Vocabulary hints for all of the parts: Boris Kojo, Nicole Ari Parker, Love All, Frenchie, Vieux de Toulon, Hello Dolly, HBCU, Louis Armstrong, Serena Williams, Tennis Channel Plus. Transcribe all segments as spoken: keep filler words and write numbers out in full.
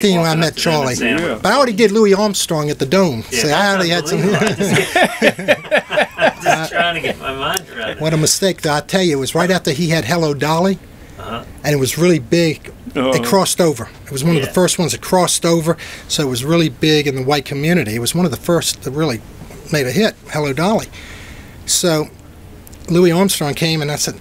when I met Charlie. Yeah. But I already did Louis Armstrong at the Dome. Yeah, so I already had some. I'm just trying to get my mind around it. What a mistake, though. I tell you, it was right after he had Hello Dolly. Uh-huh. And it was really big. Uh-huh. It crossed over. It was one yeah. of the first ones that crossed over. So it was really big in the white community. It was one of the first that really made a hit, Hello Dolly. So Louis Armstrong came and I said,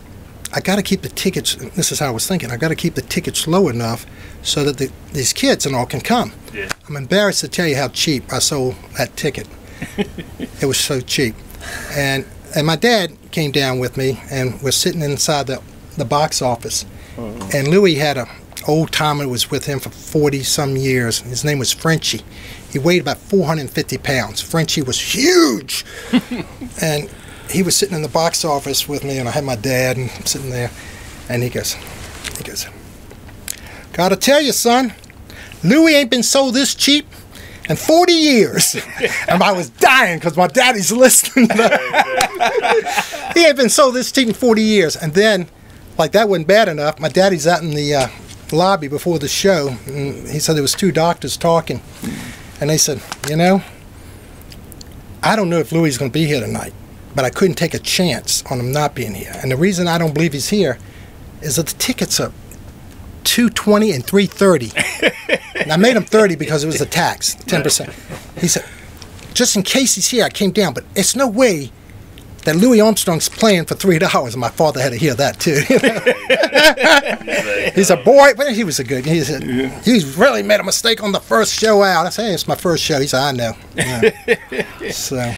I got to keep the tickets, this is how I was thinking, I got to keep the tickets low enough so that the, these kids and all can come. Yeah. I'm embarrassed to tell you how cheap I sold that ticket. It was so cheap. And and my dad came down with me and was sitting inside the, the box office. Oh. And Louis had a old timer that was with him for forty some years. His name was Frenchie. He weighed about four hundred fifty pounds. Frenchie was huge. And he was sitting in the box office with me, and I had my dad and I'm sitting there, and he goes, he goes, gotta tell you, son, Louis ain't been sold this cheap in forty years. And I was dying because my daddy's listening. He ain't been sold this cheap in forty years. And then, like that wasn't bad enough, my daddy's out in the uh, lobby before the show, and he said there was two doctors talking, and they said, you know, I don't know if Louis is going to be here tonight, but I couldn't take a chance on him not being here. And the reason I don't believe he's here is that the tickets are two twenty and three thirty. And I made him thirty because it was a tax, ten percent. He said, just in case he's here, I came down, but it's no way that Louis Armstrong's playing for three dollars. And my father had to hear that too. He said, boy, well, he was a good, he said, yeah. He's really made a mistake on the first show out. I said, hey, it's my first show. He said, I know. Yeah. So.